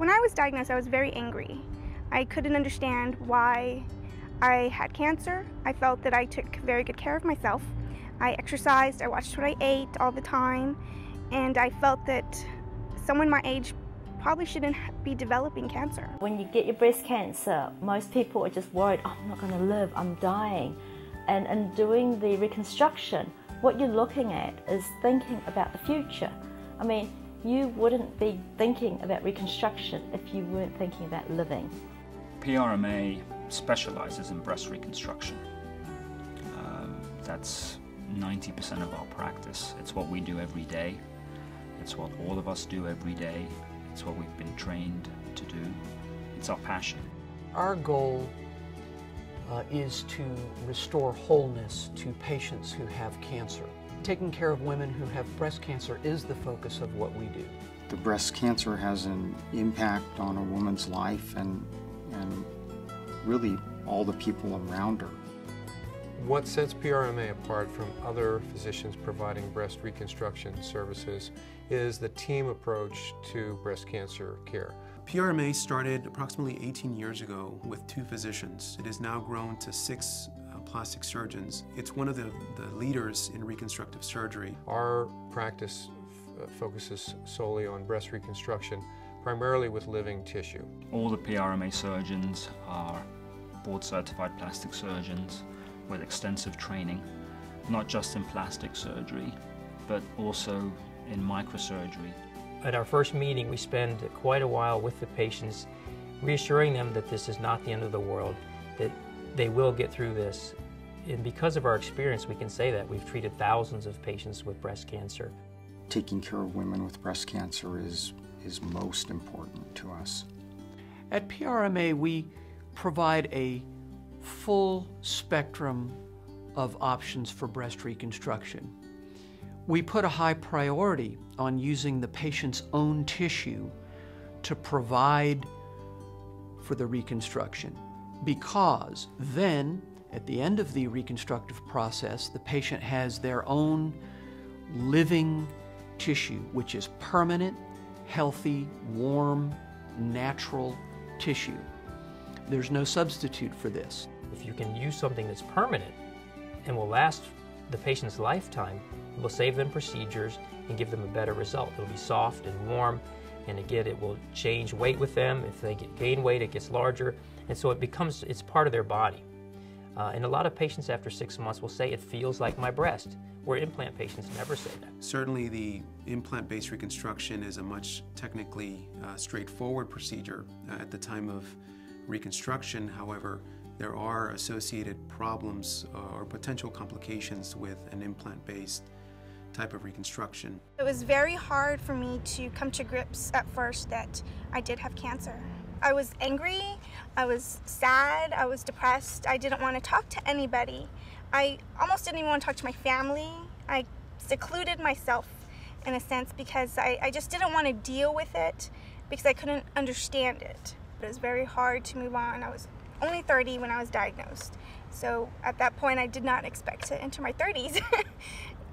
When I was diagnosed, I was very angry. I couldn't understand why I had cancer. I felt that I took very good care of myself. I exercised, I watched what I ate all the time, and I felt that someone my age probably shouldn't be developing cancer. When you get your breast cancer, most people are just worried, oh, I'm not going to live, I'm dying. And doing the reconstruction, what you're looking at is thinking about the future. I mean, you wouldn't be thinking about reconstruction if you weren't thinking about living. PRMA specializes in breast reconstruction. That's 90% of our practice. It's what we do every day. It's what all of us do every day. It's what we've been trained to do. It's our passion. Our goal is to restore wholeness to patients who have cancer. Taking care of women who have breast cancer is the focus of what we do. The breast cancer has an impact on a woman's life and really all the people around her. What sets PRMA apart from other physicians providing breast reconstruction services is the team approach to breast cancer care. PRMA started approximately 18 years ago with 2 physicians. It has now grown to 6 plastic surgeons. It's one of the leaders in reconstructive surgery. Our practice focuses solely on breast reconstruction, primarily with living tissue. All the PRMA surgeons are board-certified plastic surgeons with extensive training, not just in plastic surgery, but also in microsurgery. At our first meeting, we spend quite a while with the patients, reassuring them that this is not the end of the world, that they will get through this. And because of our experience, we can say that we've treated thousands of patients with breast cancer. Taking care of women with breast cancer is most important to us. At PRMA, we provide a full spectrum of options for breast reconstruction. We put a high priority on using the patient's own tissue to provide for the reconstruction, because then at the end of the reconstructive process, the patient has their own living tissue, which is permanent, healthy, warm, natural tissue. There's no substitute for this. If you can use something that's permanent and will last the patient's lifetime, it will save them procedures and give them a better result. It'll be soft and warm, and again, it will change weight with them. If they gain weight, it gets larger, and so it's part of their body. And a lot of patients after 6 months will say, it feels like my breast, where implant patients never say that. Certainly the implant-based reconstruction is a much technically straightforward procedure at the time of reconstruction. However, there are associated problems or potential complications with an implant-based type of reconstruction. It was very hard for me to come to grips at first that I did have cancer. I was angry, I was sad, I was depressed, I didn't want to talk to anybody. I almost didn't even want to talk to my family. I secluded myself in a sense because I just didn't want to deal with it because I couldn't understand it. It was very hard to move on. I was only 30 when I was diagnosed. So at that point, I did not expect to enter my 30s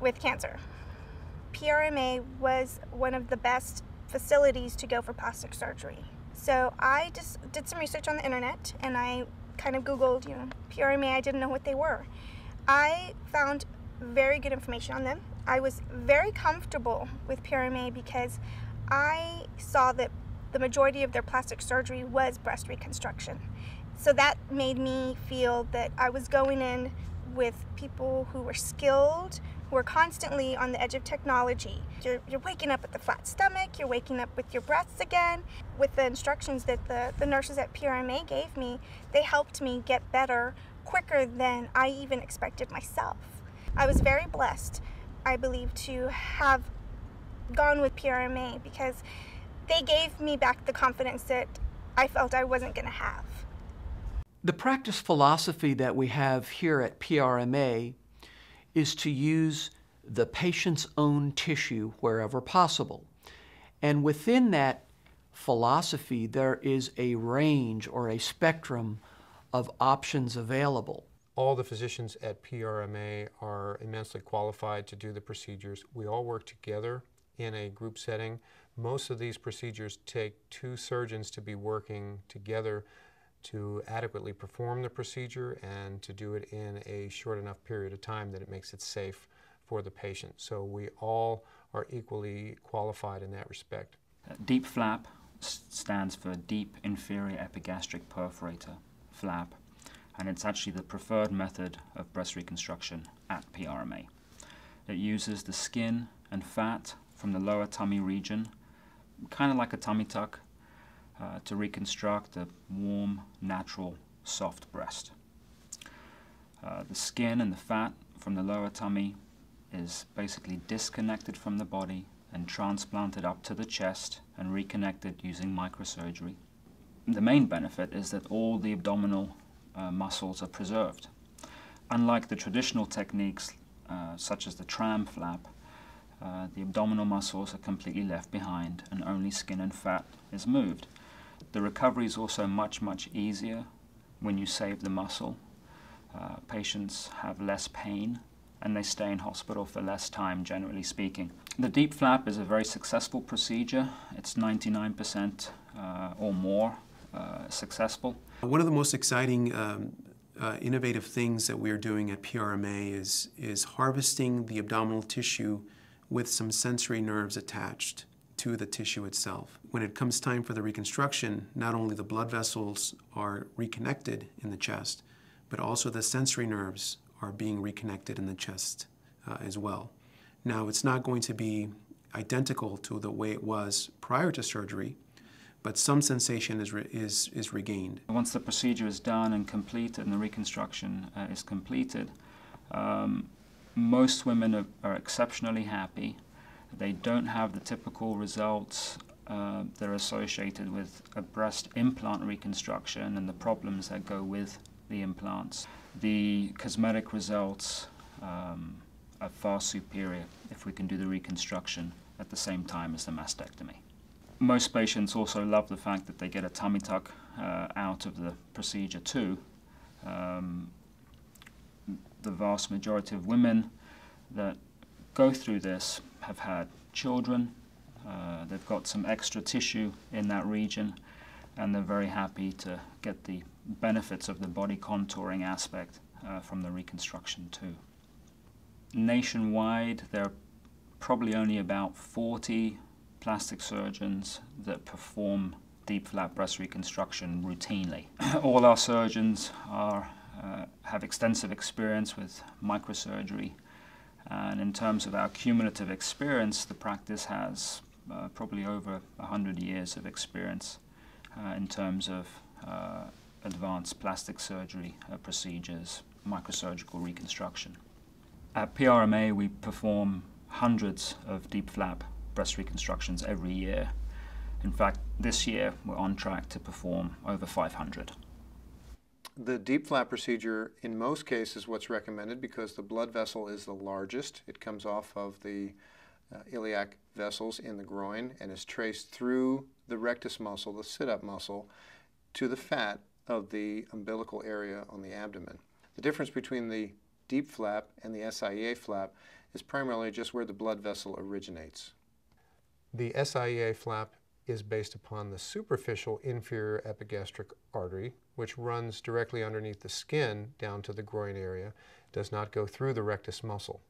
with cancer. PRMA was one of the best facilities to go for plastic surgery. So I just did some research on the internet and I kind of Googled, PRMA, I didn't know what they were. I found very good information on them. I was very comfortable with PRMA because I saw that the majority of their plastic surgery was breast reconstruction. So that made me feel that I was going in with people who were skilled, who were constantly on the edge of technology. You're waking up with a flat stomach, you're waking up with your breasts again. With the instructions that the nurses at PRMA gave me, they helped me get better quicker than I even expected myself. I was very blessed, I believe, to have gone with PRMA because they gave me back the confidence that I felt I wasn't going to have. The practice philosophy that we have here at PRMA is to use the patient's own tissue wherever possible. And within that philosophy, there is a range or a spectrum of options available. All the physicians at PRMA are immensely qualified to do the procedures. We all work together in a group setting, Most of these procedures take two surgeons to be working together to adequately perform the procedure and to do it in a short enough period of time that it makes it safe for the patient. So we all are equally qualified in that respect. Deep flap stands for deep inferior epigastric perforator, flap, and it's actually the preferred method of breast reconstruction at PRMA. It uses the skin and fat from the lower tummy region, kind of like a tummy tuck, to reconstruct a warm, natural, soft breast. The skin and the fat from the lower tummy is basically disconnected from the body and transplanted up to the chest and reconnected using microsurgery. The main benefit is that all the abdominal muscles are preserved. Unlike the traditional techniques such as the tram flap, the abdominal muscles are completely left behind and only skin and fat is moved. The recovery is also much, much easier when you save the muscle. Patients have less pain and they stay in hospital for less time, generally speaking. The deep flap is a very successful procedure. It's 99% or more successful. One of the most exciting innovative things that we're doing at PRMA is harvesting the abdominal tissue with some sensory nerves attached to the tissue itself. When it comes time for the reconstruction, not only the blood vessels are reconnected in the chest, but also the sensory nerves are being reconnected in the chest as well. Now, it's not going to be identical to the way it was prior to surgery, but some sensation is regained. Once the procedure is done and completed, and the reconstruction is completed, most women are exceptionally happy. They don't have the typical results that are associated with a breast implant reconstruction and the problems that go with the implants. The cosmetic results are far superior if we can do the reconstruction at the same time as the mastectomy. Most patients also love the fact that they get a tummy tuck out of the procedure too. The vast majority of women that go through this have had children, they've got some extra tissue in that region, and they're very happy to get the benefits of the body contouring aspect from the reconstruction too. Nationwide, there are probably only about 40 plastic surgeons that perform deep flap breast reconstruction routinely. All our surgeons are have extensive experience with microsurgery, and in terms of our cumulative experience, the practice has probably over 100 years of experience in terms of advanced plastic surgery procedures, microsurgical reconstruction. At PRMA, we perform hundreds of deep flap breast reconstructions every year. In fact, this year we're on track to perform over 500. The deep flap procedure, in most cases, what's recommended because the blood vessel is the largest. It comes off of the iliac vessels in the groin and is traced through the rectus muscle, the sit-up muscle, to the fat of the umbilical area on the abdomen. The difference between the deep flap and the SIEA flap is primarily just where the blood vessel originates. The SIEA flap is based upon the superficial inferior epigastric artery, which runs directly underneath the skin down to the groin area, does not go through the rectus muscle.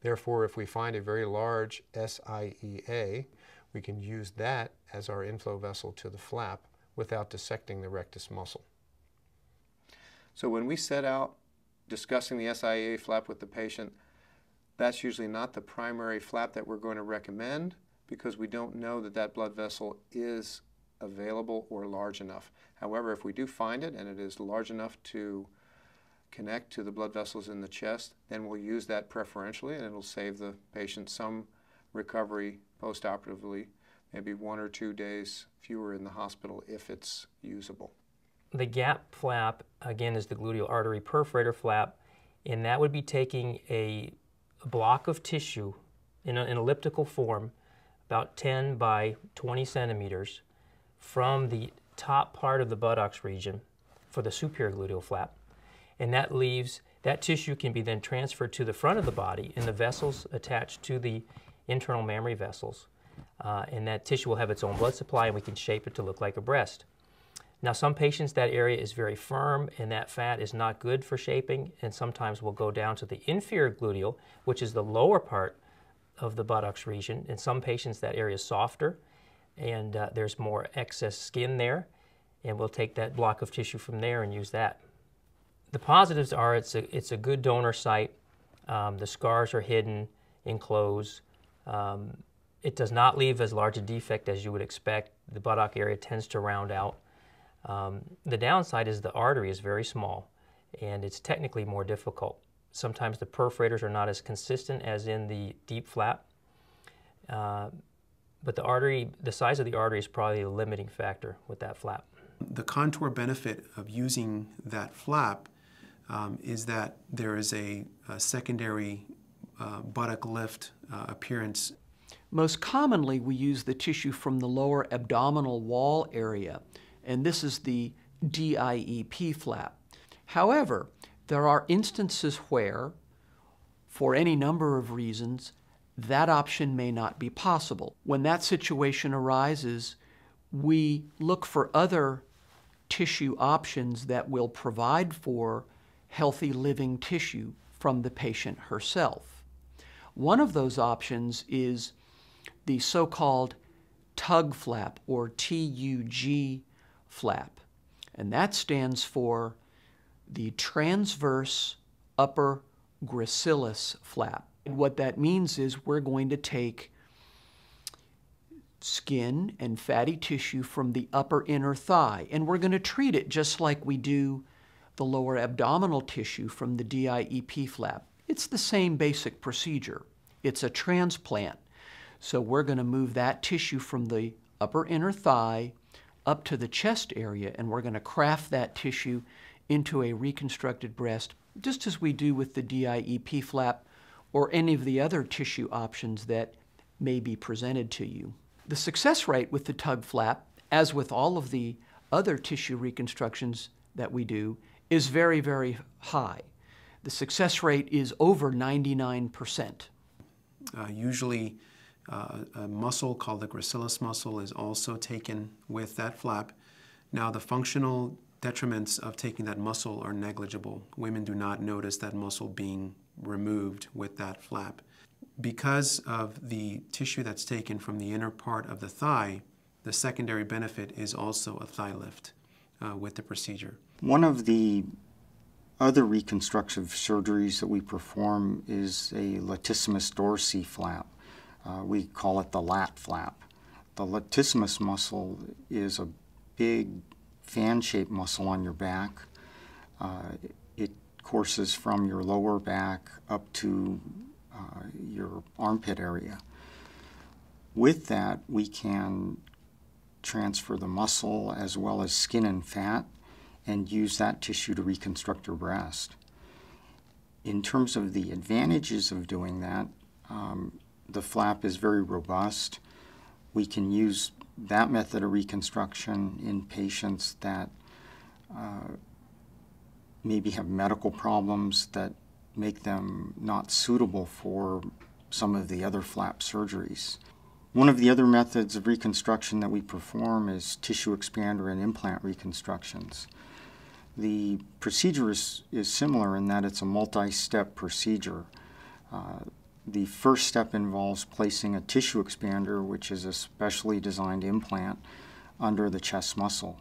Therefore, if we find a very large SIEA, we can use that as our inflow vessel to the flap without dissecting the rectus muscle. So when we set out discussing the SIEA flap with the patient, that's usually not the primary flap that we're going to recommend, because we don't know that that blood vessel is available or large enough. However, if we do find it and it is large enough to connect to the blood vessels in the chest, then we'll use that preferentially, and it'll save the patient some recovery postoperatively, maybe 1 or 2 days fewer in the hospital if it's usable. The gap flap, again, is the gluteal artery perforator flap, and that would be taking a block of tissue in an elliptical form, about 10 by 20 centimeters, from the top part of the buttocks region for the superior gluteal flap. And that leaves, that tissue can be then transferred to the front of the body and the vessels attached to the internal mammary vessels. and that tissue will have its own blood supply, and we can shape it to look like a breast. Now, some patients, that area is very firm, and that fat is not good for shaping, and sometimes will go down to the inferior gluteal, which is the lower part of the buttocks region. In some patients, that area is softer, and there's more excess skin there, and we'll take that block of tissue from there and use that. The positives are it's a good donor site, the scars are hidden, enclosed, it does not leave as large a defect as you would expect. The buttock area tends to round out. The downside is the artery is very small, and it's technically more difficult. Sometimes the perforators are not as consistent as in the deep flap, but the size of the artery is probably a limiting factor with that flap. The contour benefit of using that flap is that there is a secondary buttock lift appearance. Most commonly, we use the tissue from the lower abdominal wall area, and this is the DIEP flap. However, there are instances where, for any number of reasons, that option may not be possible. When that situation arises, we look for other tissue options that will provide for healthy living tissue from the patient herself. One of those options is the so-called TUG flap, or TUG flap, and that stands for the transverse upper gracilis flap. And what that means is we're going to take skin and fatty tissue from the upper inner thigh, and we're going to treat it just like we do the lower abdominal tissue from the DIEP flap. It's the same basic procedure. It's a transplant. So we're going to move that tissue from the upper inner thigh up to the chest area, and we're going to graft that tissue into a reconstructed breast, just as we do with the DIEP flap or any of the other tissue options that may be presented to you. The success rate with the TUG flap, as with all of the other tissue reconstructions that we do, is very, very high. The success rate is over 99%. Usually, a muscle called the gracilis muscle is also taken with that flap. Now, the functional detriments of taking that muscle are negligible. Women do not notice that muscle being removed with that flap. Because of the tissue that's taken from the inner part of the thigh, the secondary benefit is also a thigh lift with the procedure. One of the other reconstructive surgeries that we perform is a latissimus dorsi flap. We call it the lat flap. The latissimus muscle is a big fan-shaped muscle on your back. It courses from your lower back up to your armpit area. With that, we can transfer the muscle as well as skin and fat and use that tissue to reconstruct your breast. In terms of the advantages of doing that, the flap is very robust. We can use that method of reconstruction in patients that maybe have medical problems that make them not suitable for some of the other flap surgeries. One of the other methods of reconstruction that we perform is tissue expander and implant reconstructions. The procedure is similar in that it's a multi-step procedure. The first step involves placing a tissue expander, which is a specially designed implant, under the chest muscle.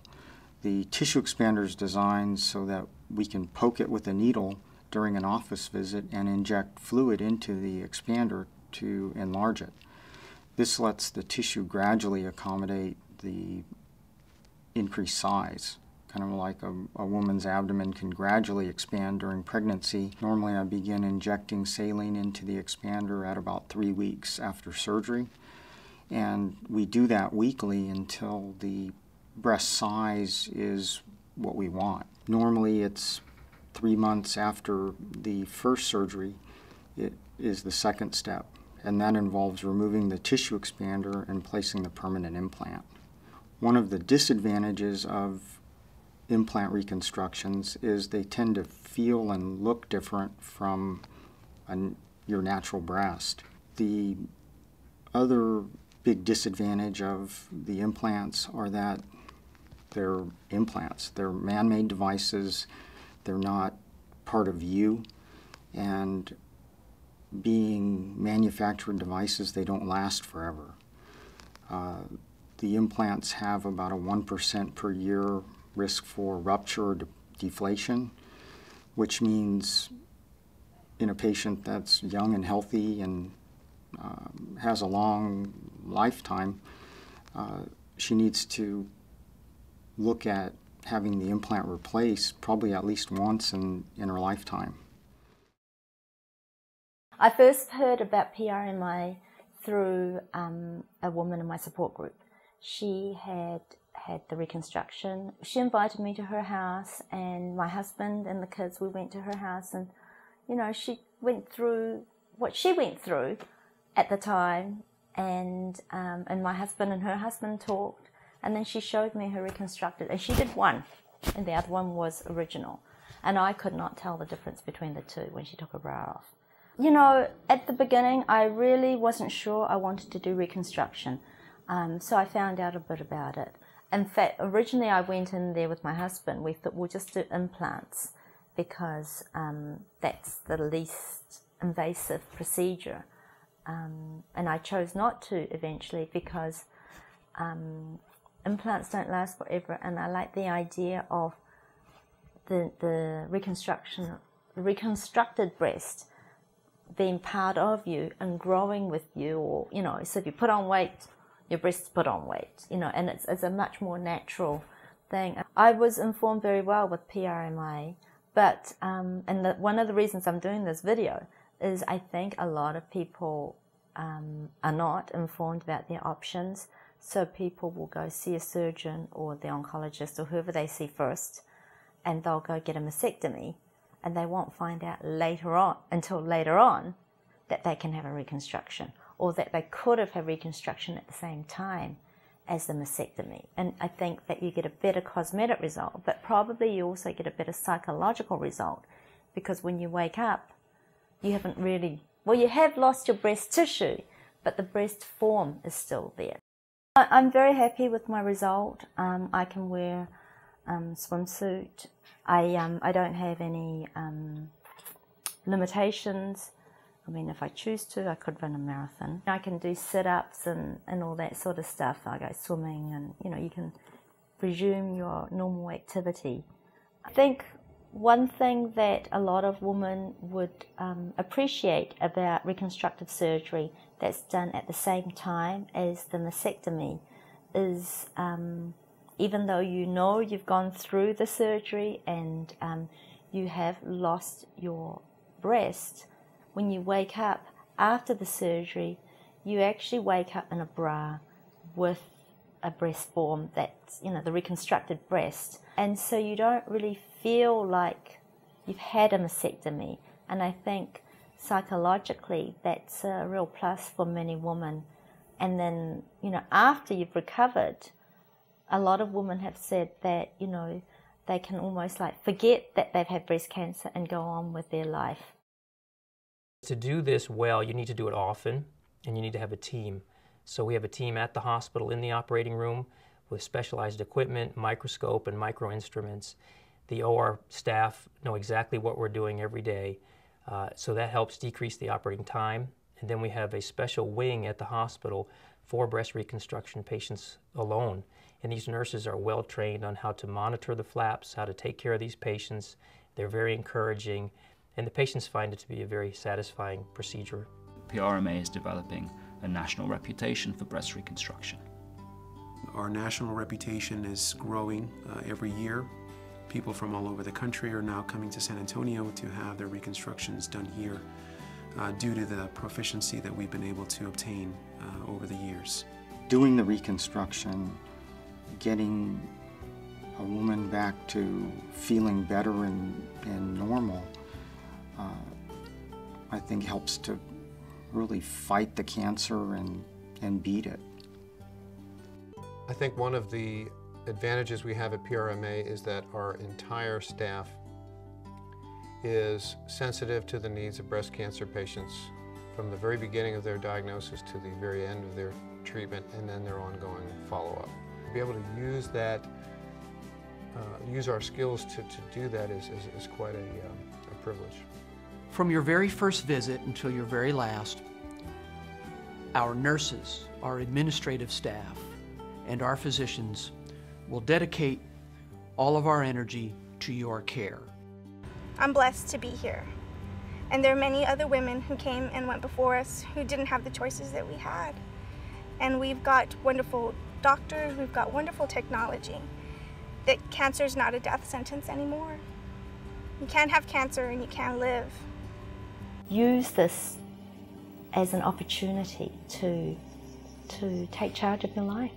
The tissue expander is designed so that we can poke it with a needle during an office visit and inject fluid into the expander to enlarge it. This lets the tissue gradually accommodate the increased size, kind of like a woman's abdomen can gradually expand during pregnancy. Normally, I begin injecting saline into the expander at about 3 weeks after surgery, and we do that weekly until the breast size is what we want. Normally, it's 3 months after the first surgery. It is the second step, and that involves removing the tissue expander and placing the permanent implant. One of the disadvantages of implant reconstructions is they tend to feel and look different from your natural breast. The other big disadvantage of the implants are that they're implants. They're man-made devices. They're not part of you. And being manufactured devices, they don't last forever. The implants have about a 1% per year risk for rupture or deflation, which means in a patient that's young and healthy and has a long lifetime, she needs to look at having the implant replaced probably at least once in her lifetime. I first heard about PRMA through a woman in my support group. She had the reconstruction. She invited me to her house, and my husband and the kids, we went to her house, and you know, she went through what she went through at the time, and my husband and her husband talked, and then she showed me her reconstructed, and she did one and the other one was original, and I could not tell the difference between the two when she took her bra off. You know, at the beginning I really wasn't sure I wanted to do reconstruction, so I found out a bit about it. In fact, originally I went in there with my husband. We thought we'll just do implants because that's the least invasive procedure. And I chose not to eventually because implants don't last forever, and I like the idea of the reconstructed breast being part of you and growing with you, or you know, so if you put on weight, your breasts put on weight, you know, and it's a much more natural thing. I was informed very well with PRMA, but one of the reasons I'm doing this video is I think a lot of people are not informed about their options, so people will go see a surgeon or the oncologist or whoever they see first, and they'll go get a mastectomy, and they won't find out later on until later on that they can have a reconstruction, or that they could have had reconstruction at the same time as the mastectomy. And I think that you get a better cosmetic result, but probably you also get a better psychological result, because when you wake up, you haven't really, well, you have lost your breast tissue, but the breast form is still there. I'm very happy with my result. I can wear swimsuit. I don't have any limitations. I mean, if I choose to, I could run a marathon. I can do sit-ups and all that sort of stuff. I go swimming, and you know, you can resume your normal activity. I think one thing that a lot of women would appreciate about reconstructive surgery that's done at the same time as the mastectomy is even though you know you've gone through the surgery and you have lost your breast, when you wake up after the surgery, you actually wake up in a bra with a breast form that's, you know, the reconstructed breast. And so you don't really feel like you've had a mastectomy, and I think psychologically that's a real plus for many women. And then, you know, after you've recovered, a lot of women have said that, you know, they can almost like forget that they've had breast cancer and go on with their life. To do this well, you need to do it often, and you need to have a team. So we have a team at the hospital in the operating room with specialized equipment, microscope and micro instruments. The OR staff know exactly what we're doing every day, so that helps decrease the operating time. And then we have a special wing at the hospital for breast reconstruction patients alone. And these nurses are well trained on how to monitor the flaps, how to take care of these patients. They're very encouraging, and the patients find it to be a very satisfying procedure. PRMA is developing a national reputation for breast reconstruction. Our national reputation is growing every year. People from all over the country are now coming to San Antonio to have their reconstructions done here due to the proficiency that we've been able to obtain over the years. Doing the reconstruction, getting a woman back to feeling better and normal, I think helps to really fight the cancer and beat it. I think one of the advantages we have at PRMA is that our entire staff is sensitive to the needs of breast cancer patients from the very beginning of their diagnosis to the very end of their treatment and then their ongoing follow-up. To be able to use that, use our skills to do that is quite a privilege. From your very first visit until your very last, our nurses, our administrative staff, and our physicians will dedicate all of our energy to your care. I'm blessed to be here. And there are many other women who came and went before us who didn't have the choices that we had. And we've got wonderful doctors, we've got wonderful technology, that cancer's not a death sentence anymore. You can have cancer and you can live. Use this as an opportunity to take charge of your life.